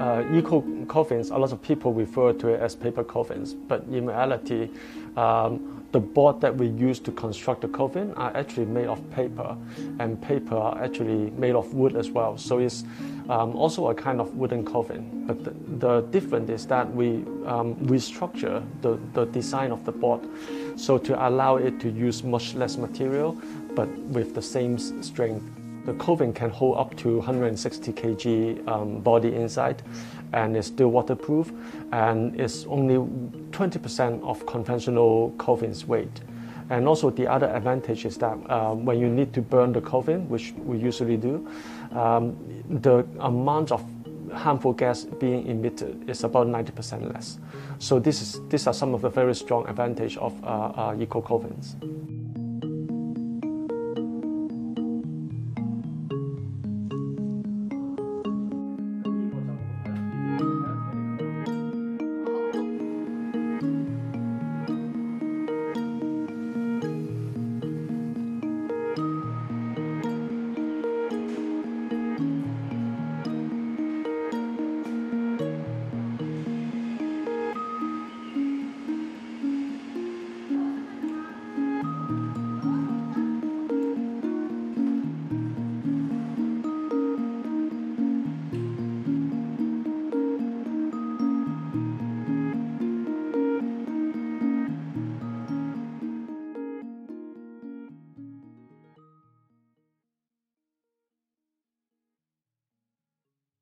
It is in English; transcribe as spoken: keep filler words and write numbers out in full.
uh, eco coffins, a lot of people refer to it as paper coffins, but in reality, um, the board that we use to construct the coffin are actually made of paper, and paper are actually made of wood as well. So it's um, also a kind of wooden coffin. But the, the difference is that we um, restructure the, the design of the board, so to allow it to use much less material, but with the same strength. The coffin can hold up to one hundred sixty kilograms um, body inside, and it's still waterproof, and it's only twenty percent of conventional coffin's weight. And also the other advantage is that uh, when you need to burn the coffin, which we usually do, um, the amount of harmful gas being emitted is about ninety percent less. So this is, these are some of the very strong advantages of uh, uh, eco coffins.